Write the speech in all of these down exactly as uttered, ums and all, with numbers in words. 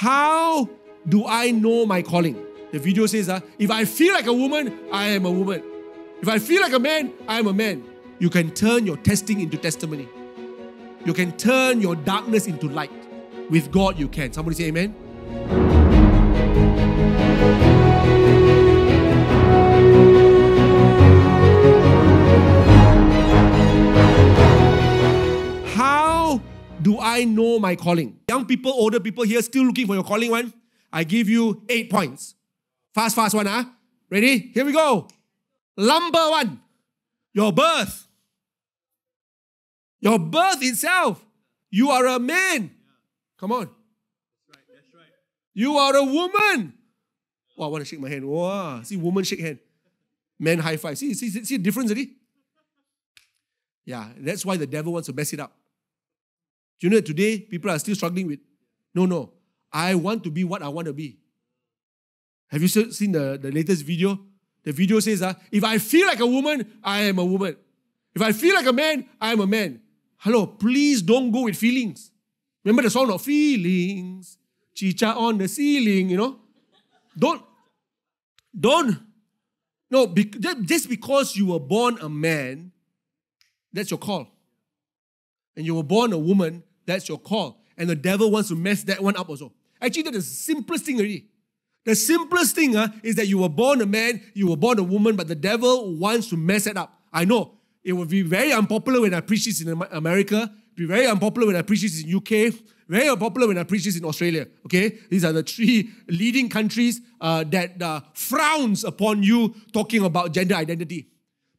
How do I know my calling? The video says, uh, if I feel like a woman, I am a woman. If I feel like a man, I am a man. You can turn your testing into testimony. You can turn your darkness into light. With God, you can. Somebody say amen. How do I know my calling? Young people, older people here, still looking for your calling one. I give you eight points. Fast, fast one, huh? Ready? Here we go. Number one, your birth. Your birth itself. You are a man. Come on. That's right, that's right. You are a woman. Wow, I want to shake my hand. Wow. See, woman shake hand. Man high five. See, see, see the difference already? Yeah, that's why the devil wants to mess it up. Do you know that today, people are still struggling with, no, no, I want to be what I want to be. Have you seen the, the latest video? The video says, uh, if I feel like a woman, I am a woman. If I feel like a man, I am a man. Hello, please don't go with feelings. Remember the song of feelings, chicha on the ceiling, you know? Don't, don't. No, be, just because you were born a man, that's your call. And you were born a woman, that's your call. And the devil wants to mess that one up also. Actually, that's the simplest thing already. The simplest thing uh, is that you were born a man, you were born a woman, but the devil wants to mess it up. I know. It will be very unpopular when I preach this in America. It will be very unpopular when I preach this in U K. Very unpopular when I preach this in Australia. Okay? These are the three leading countries uh, that uh, frowns upon you talking about gender identity.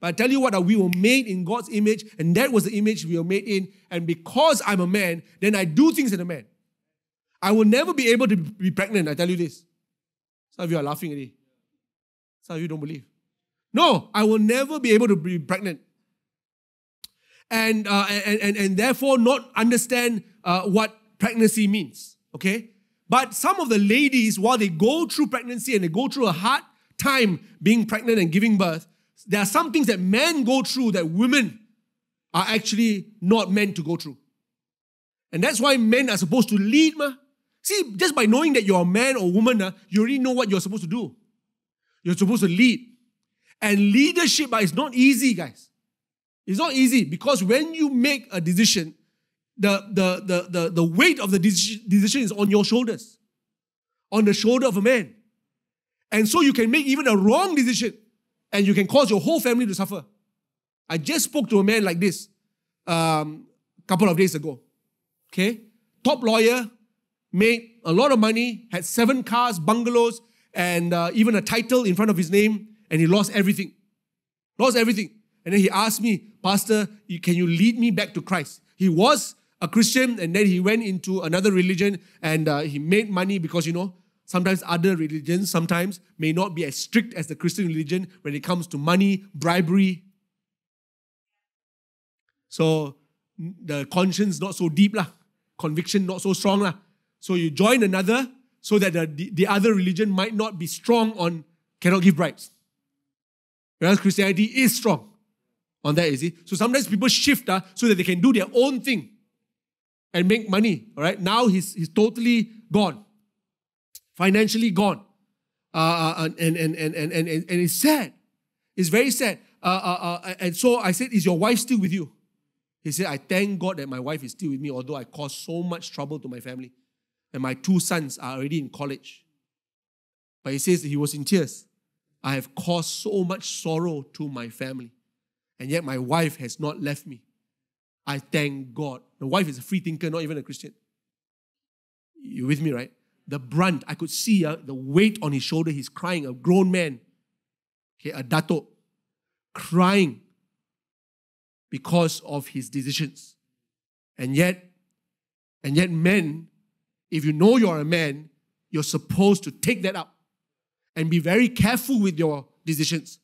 But I tell you what, we were made in God's image, and that was the image we were made in. And because I'm a man, then I do things as a man. I will never be able to be pregnant, I tell you this. Some of you are laughing at it. Some of you don't believe. No, I will never be able to be pregnant. And, uh, and, and, and therefore not understand uh, what pregnancy means, okay? But some of the ladies, while they go through pregnancy and they go through a hard time being pregnant and giving birth, there are some things that men go through that women are actually not meant to go through. And that's why men are supposed to lead, ma. See, just by knowing that you're a man or a woman, uh, you already know what you're supposed to do. You're supposed to lead. And leadership, but it's not easy, guys. It's not easy because when you make a decision, the, the, the, the, the weight of the decision is on your shoulders, on the shoulder of a man. And so you can make even a wrong decision and you can cause your whole family to suffer. I just spoke to a man like this um, a couple of days ago. Okay? Top lawyer, made a lot of money, had seven cars, bungalows, and uh, even a title in front of his name, and he lost everything. Lost everything. And then he asked me, Pastor, can you lead me back to Christ? He was a Christian and then he went into another religion and uh, he made money because, you know, sometimes other religions sometimes may not be as strict as the Christian religion when it comes to money, bribery. So the conscience not so deep lah, conviction not so strong lah. So you join another so that the, the other religion might not be strong on cannot give bribes. Whereas Christianity is strong. On that, you see. So sometimes people shift uh, so that they can do their own thing and make money. All right. Now he's he's totally gone, financially gone, uh, and and and and and and it's sad. It's very sad. Uh, uh, uh, and so I said, "Is your wife still with you?" He said, "I thank God that my wife is still with me, although I caused so much trouble to my family, and my two sons are already in college." But he says that he was in tears. I have caused so much sorrow to my family. And yet my wife has not left me. I thank God. The wife is a free thinker, not even a Christian. You with me, right? The brunt, I could see uh, the weight on his shoulder. He's crying, a grown man, okay, a dato, crying because of his decisions. And yet, and yet men, if you know you're a man, you're supposed to take that up and be very careful with your decisions.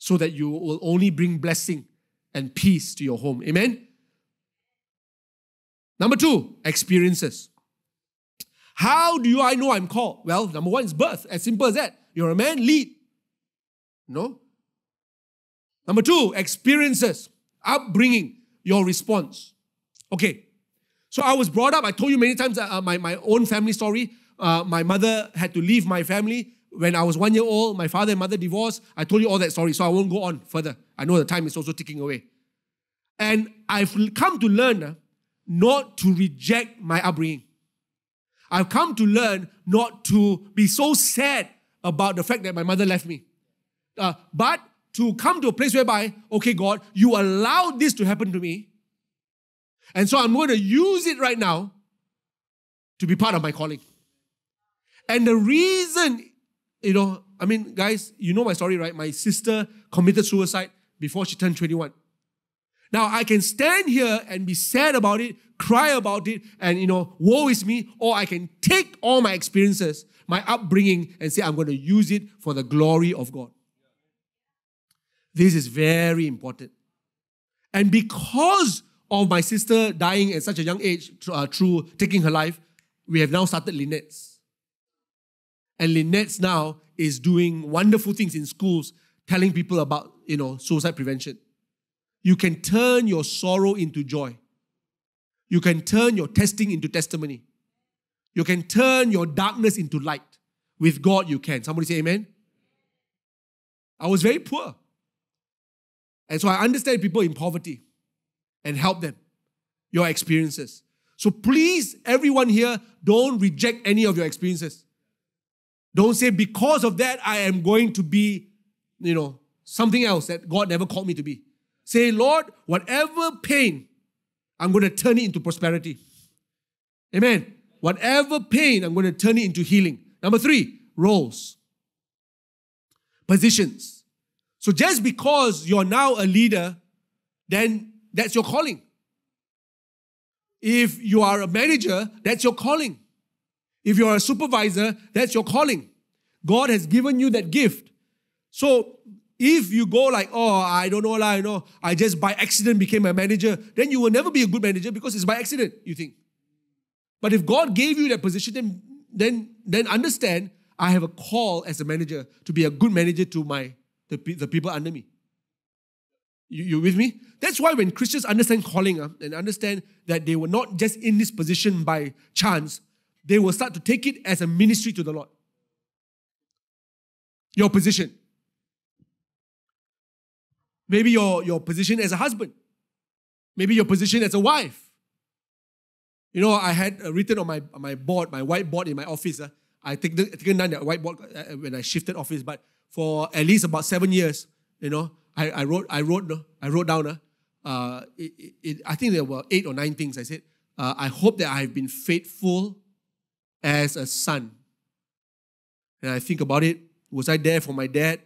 So that you will only bring blessing and peace to your home. Amen? Number two, experiences. How do I know I'm called? Well, number one is birth. As simple as that. You're a man, lead. No? Number two, experiences. Upbringing, your response. Okay. So I was brought up, I told you many times uh, my, my own family story. Uh, my mother had to leave my family when I was one year old. My father and mother divorced. I told you all that story, so I won't go on further. I know the time is also ticking away. And I've come to learn not to reject my upbringing. I've come to learn not to be so sad about the fact that my mother left me. Uh, but to come to a place whereby, okay, God, you allowed this to happen to me. And so I'm going to use it right now to be part of my calling. And the reason, you know, I mean, guys, you know my story, right? My sister committed suicide before she turned twenty-one. Now, I can stand here and be sad about it, cry about it, and, you know, woe is me, or I can take all my experiences, my upbringing, and say, I'm going to use it for the glory of God. This is very important. And because of my sister dying at such a young age uh, through taking her life, we have now started Lynette's. And Lynette's now is doing wonderful things in schools, telling people about, you know, suicide prevention. You can turn your sorrow into joy. You can turn your testing into testimony. You can turn your darkness into light. With God, you can. Somebody say amen. I was very poor. And so I understand people in poverty and help them, your experiences. So please, everyone here, don't reject any of your experiences. Don't say, because of that, I am going to be, you know, something else that God never called me to be. Say, Lord, whatever pain, I'm going to turn it into prosperity. Amen. Whatever pain, I'm going to turn it into healing. Number three, roles. Positions. So just because you're now a leader, then that's your calling. If you are a manager, that's your calling. If you are a supervisor, that's your calling. God has given you that gift. So if you go like, oh, I don't know, lah, you know, I just by accident became a manager, then you will never be a good manager because it's by accident, you think. But if God gave you that position, then, then, then understand, I have a call as a manager to be a good manager to my the, the people under me. You, you with me? That's why when Christians understand calling uh, and understand that they were not just in this position by chance, they will start to take it as a ministry to the Lord. Your position. Maybe your, your position as a husband. Maybe your position as a wife. You know, I had written on my, on my board, my whiteboard in my office. Uh, I take the, taken down that whiteboard uh, when I shifted office, but for at least about seven years, you know, I, I wrote, I wrote, I wrote down. Uh, it, it, I think there were eight or nine things. I said, uh, I hope that I have been faithful as a son. And I think about it. Was I there for my dad?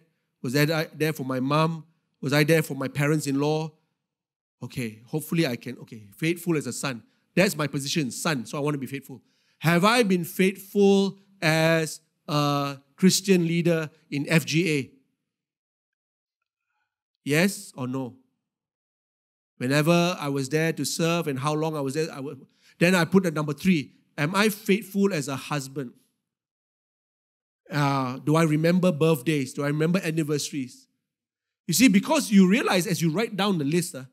Was I there for my mom? Was I there for my parents-in-law? Okay, hopefully I can. Okay, faithful as a son. That's my position, son. So I want to be faithful. Have I been faithful as a Christian leader in F G A? Yes or no? Whenever I was there to serve and how long I was there, I would, then I put at number three, am I faithful as a husband? Uh, do I remember birthdays? Do I remember anniversaries? You see, because you realize as you write down the list, uh,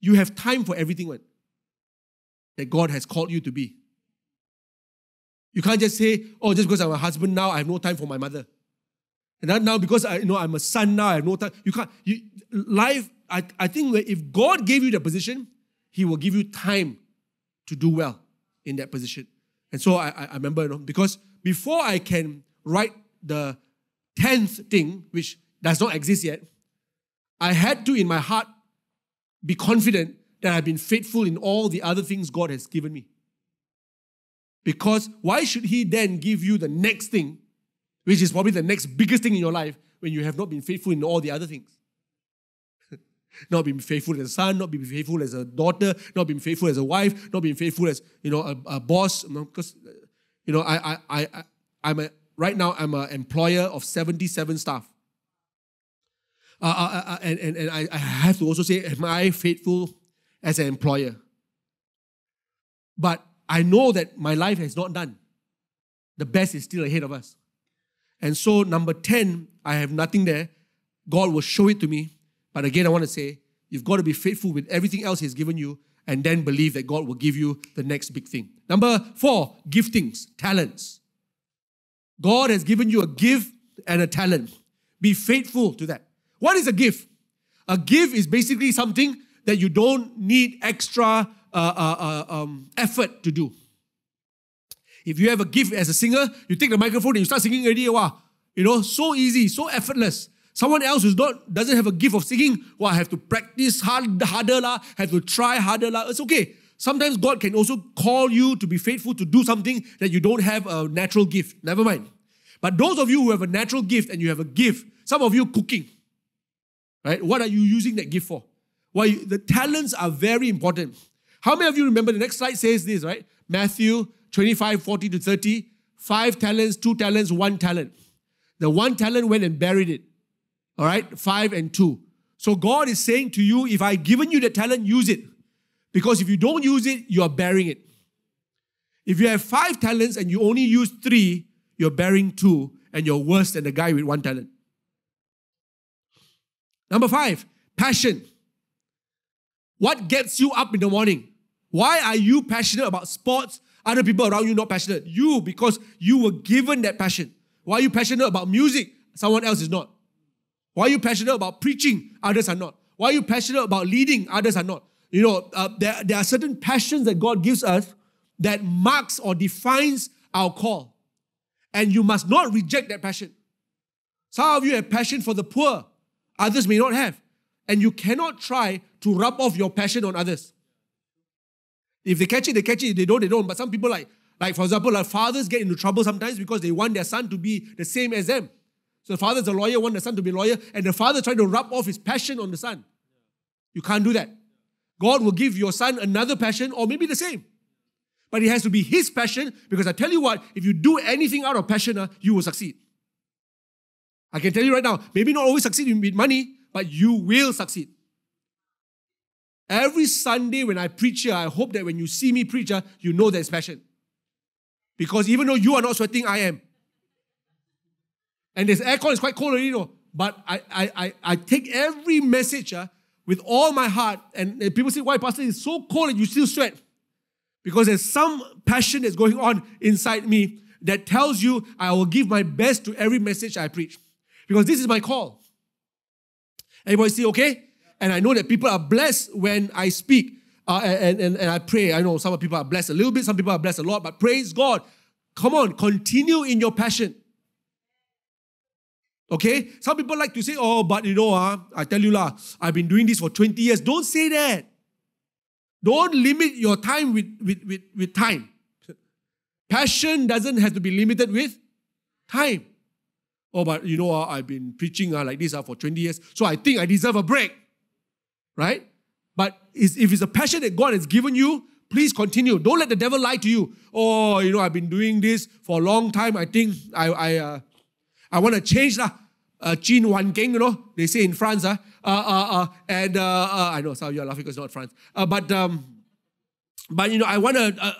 you have time for everything right, that God has called you to be. You can't just say, oh, just because I'm a husband now, I have no time for my mother. And now, because I, you know, I'm a son now, I have no time. You can't, you, life, I, I think if God gave you that position, He will give you time to do well in that position. And so I, I remember, you know, because before I can write the tenth thing, which does not exist yet, I had to, in my heart, be confident that I've been faithful in all the other things God has given me. Because why should He then give you the next thing, which is probably the next biggest thing in your life, when you have not been faithful in all the other things? Not been faithful as a son, not been faithful as a daughter, not been faithful as a wife, not been faithful as, you know, a, a boss. Because, you know, you know I, I, I, I, I'm a, right now I'm an employer of seventy-seven staff. Uh, uh, uh, and and, and I, I have to also say, am I faithful as an employer? But I know that my life has not done. The best is still ahead of us. And so number ten, I have nothing there. God will show it to me. But again, I want to say, you've got to be faithful with everything else He's given you and then believe that God will give you the next big thing. Number four, giftings, talents. God has given you a gift and a talent. Be faithful to that. What is a gift? A gift is basically something that you don't need extra uh, uh, uh, um, effort to do. If you have a gift as a singer, you take the microphone and you start singing already. Wow, you know, so easy, so effortless. Someone else who not, doesn't have a gift of singing, well, I have to practice hard, harder, la, have to try harder. La. It's okay. Sometimes God can also call you to be faithful to do something that you don't have a natural gift. Never mind. But those of you who have a natural gift and you have a gift, some of you cooking, right? What are you using that gift for? Well, you, the talents are very important. How many of you remember, the next slide says this, right? Matthew twenty-five, forty to thirty, five talents, two talents, one talent. The one talent went and buried it. All right, five and two. So God is saying to you, if I've given you the talent, use it. Because if you don't use it, you are burying it. If you have five talents and you only use three, you're burying two, and you're worse than the guy with one talent. Number five, passion. What gets you up in the morning? Why are you passionate about sports? Other people around you not passionate. You, because you were given that passion. Why are you passionate about music? Someone else is not. Why are you passionate about preaching? Others are not. Why are you passionate about leading? Others are not. You know, uh, there, there are certain passions that God gives us that marks or defines our call. And you must not reject that passion. Some of you have passion for the poor. Others may not have. And you cannot try to rub off your passion on others. If they catch it, they catch it. If they don't, they don't. But some people like, like for example, like fathers get into trouble sometimes because they want their son to be the same as them. So the father's a lawyer, wants the son to be a lawyer, and the father trying to rub off his passion on the son. You can't do that. God will give your son another passion or maybe the same. But it has to be his passion, because I tell you what, if you do anything out of passion, you will succeed. I can tell you right now, maybe not always succeed with money, but you will succeed. Every Sunday when I preach here, I hope that when you see me preach, you know there's passion. Because even though you are not sweating, I am. And this aircon is quite cold already, you know. But I, I, I, I take every message uh, with all my heart. And, and people say, why, Pastor, it's so cold and you still sweat? Because there's some passion that's going on inside me that tells you I will give my best to every message I preach. Because this is my call. Everybody say, okay? And I know that people are blessed when I speak uh, and, and, and I pray. I know some people are blessed a little bit, some people are blessed a lot, but praise God. Come on, continue in your passion. Okay? Some people like to say, oh, but you know, uh, I tell you lah, I've been doing this for twenty years. Don't say that. Don't limit your time with, with, with, with time. Passion doesn't have to be limited with time. Oh, but you know, uh, I've been preaching uh, like this uh, for twenty years, so I think I deserve a break. Right? But it's, if it's a passion that God has given you, please continue. Don't let the devil lie to you. Oh, you know, I've been doing this for a long time. I think I, I, uh, I want to change lah. Uh, Chin Wan Keng, you know, they say in France. Uh, uh, uh, uh, and uh, uh, I know some of you are laughing because it's not France. Uh, but, um, but you know, I want to... Uh,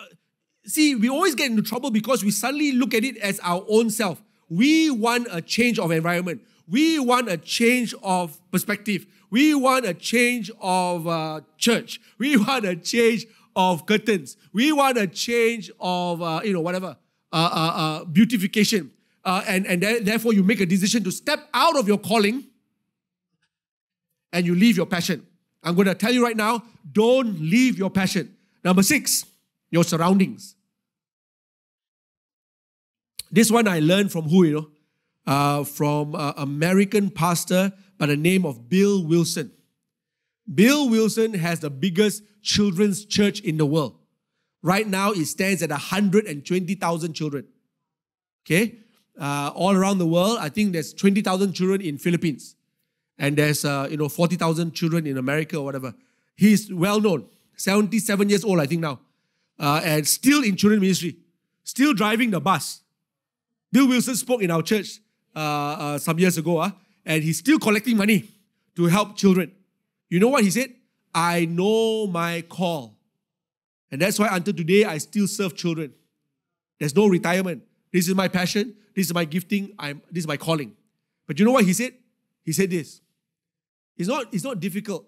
see, we always get into trouble because we suddenly look at it as our own self. We want a change of environment. We want a change of perspective. We want a change of uh, church. We want a change of curtains. We want a change of, uh, you know, whatever, uh, uh, uh, beautification. Uh, and and th therefore you make a decision to step out of your calling and you leave your passion. I'm going to tell you right now, don't leave your passion. Number six, your surroundings. This one I learned from who, you know? Uh, from an American pastor by the name of Bill Wilson. Bill Wilson has the biggest children's church in the world. Right now, it stands at one hundred twenty thousand children. Okay? Uh, all around the world, I think there's twenty thousand children in Philippines, and there's uh, you know forty thousand children in America or whatever. He's well known, seventy-seven years old I think now, uh, and still in children ministry, still driving the bus. Bill Wilson spoke in our church uh, uh, some years ago, uh, and he's still collecting money to help children. You know what he said? I know my call, and that's why until today I still serve children. There's no retirement. This is my passion. This is my gifting. I'm, this is my calling. But you know what he said? He said this. It's not, it's not difficult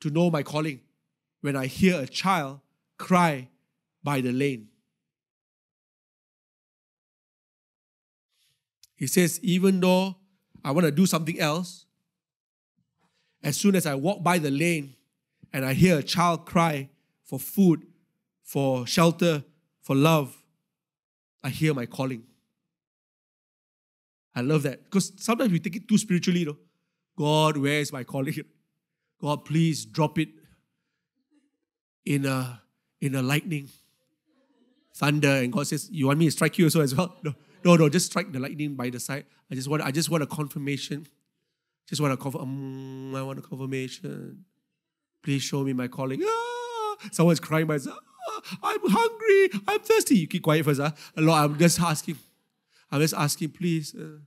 to know my calling when I hear a child cry by the lane. He says, even though I want to do something else, as soon as I walk by the lane and I hear a child cry for food, for shelter, for love, I hear my calling. I love that. Because sometimes we take it too spiritually, you know. God, where is my calling? God, please drop it in a, in a lightning, thunder. And God says, you want me to strike you also as well? No, no, no, just strike the lightning by the side. I just want, I just want a confirmation. Just want a confirm. Um, I want a confirmation. Please show me my calling. Ah, someone's crying by themselves. Ah, I'm hungry. I'm thirsty. You keep quiet first. Huh? Lord, I'm just asking. I'm just asking, please. Uh,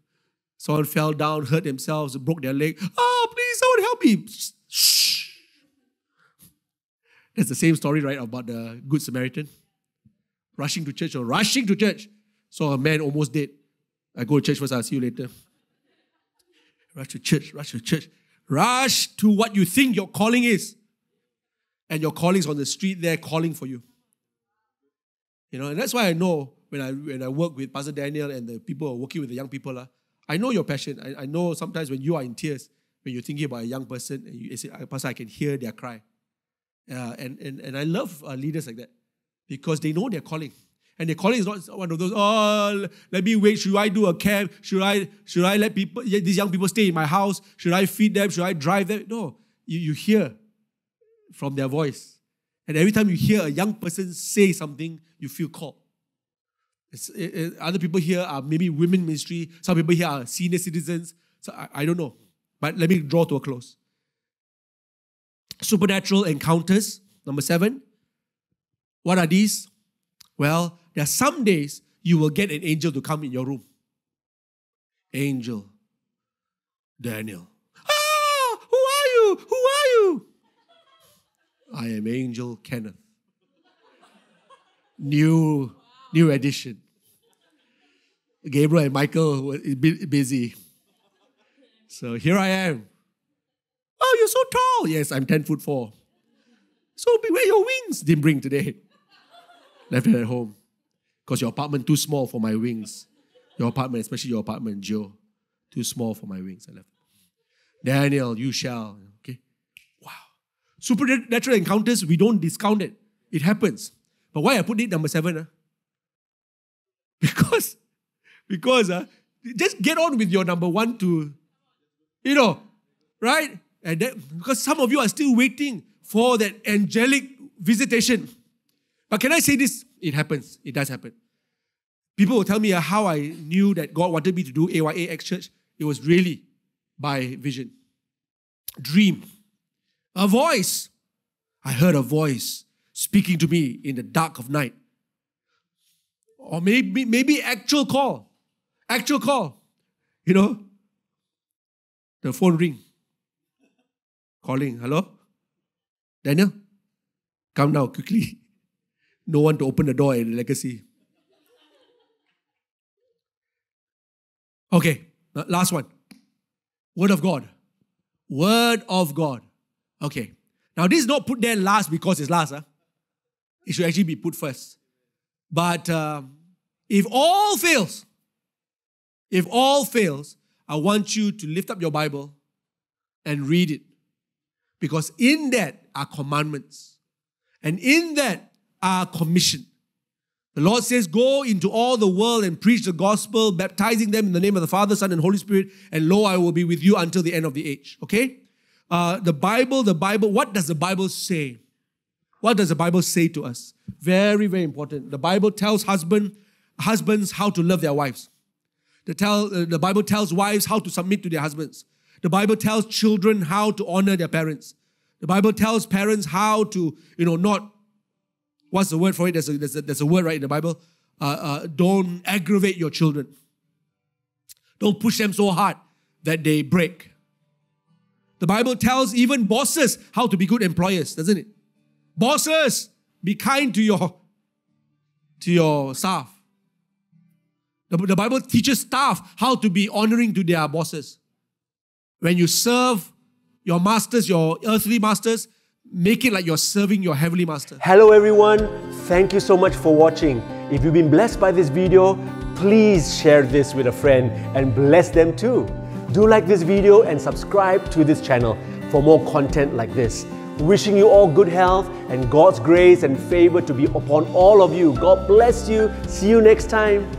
someone fell down, hurt themselves, broke their leg. Oh, please, someone help me. Shh. That's the same story, right, about the Good Samaritan. Rushing to church or rushing to church. Saw a man almost dead. I go to church first, I'll see you later. Rush to church, rush to church. Rush to what you think your calling is. And your calling's on the street there calling for you. You know, and that's why I know when I when I work with Pastor Daniel and the people who are working with the young people, uh, I know your passion. I, I know sometimes when you are in tears, when you're thinking about a young person, and you say, Pastor, I can hear their cry. Uh, and, and, and I love uh, leaders like that because they know their calling. And their calling is not one of those, oh, let me wait. Should I do a camp? Should I should I let people these young people stay in my house? Should I feed them? Should I drive them? No, you, you hear from their voice. And every time you hear a young person say something, you feel called. It's, it, it, other people here are maybe women ministry. Some people here are senior citizens. So I, I don't know. But let me draw to a close. Supernatural encounters, number seven. What are these? Well, there are some days you will get an angel to come in your room. Angel. Daniel. Ah! Who are you? Who are you? I am Angel Kenneth. New, new edition. Gabriel and Michael were busy. So here I am. Oh, you're so tall. Yes, I'm ten foot four. So beware your wings. Didn't bring today. Left it at home. Because your apartment too small for my wings. Your apartment, especially your apartment, Joe. Too small for my wings. I left. Daniel, you shall. Okay. Wow. Supernatural encounters, we don't discount it. It happens. But why I put it number seven? Huh? Because, because uh, just get on with your number one to, you know, right? And that, because some of you are still waiting for that angelic visitation. But can I say this? It happens. It does happen. People will tell me uh, how I knew that God wanted me to do A Y A X Church. It was really by vision. Dream. A voice. I heard a voice speaking to me in the dark of night. Or maybe, maybe actual call. Actual call. You know? The phone ring. Calling. Hello? Daniel? Come now quickly. No one to open the door in Legacy. Okay, last one. Word of God. Word of God. Okay. Now this is not put there last because it's last. Huh? It should actually be put first. But um, if all fails, if all fails, I want you to lift up your Bible and read it. Because in that are commandments. And in that, are commissioned. The Lord says, go into all the world and preach the gospel, baptizing them in the name of the Father, Son, and Holy Spirit, and lo, I will be with you until the end of the age. Okay? Uh, the Bible, the Bible, what does the Bible say? What does the Bible say to us? Very, very important. The Bible tells husband, husbands how to love their wives. The, tell, uh, the Bible tells wives how to submit to their husbands. The Bible tells children how to honor their parents. The Bible tells parents how to, you know, not what's the word for it? There's a, there's a, there's a word right in the Bible. Uh, uh, don't aggravate your children. Don't push them so hard that they break. The Bible tells even bosses how to be good employers, doesn't it? Bosses, be kind to your, to your staff. The, the Bible teaches staff how to be honoring to their bosses. When you serve your masters, your earthly masters, make it like you're serving your Heavenly Master. Hello everyone, thank you so much for watching. If you've been blessed by this video, please share this with a friend and bless them too. Do like this video and subscribe to this channel for more content like this. Wishing you all good health and God's grace and favor to be upon all of you. God bless you. See you next time.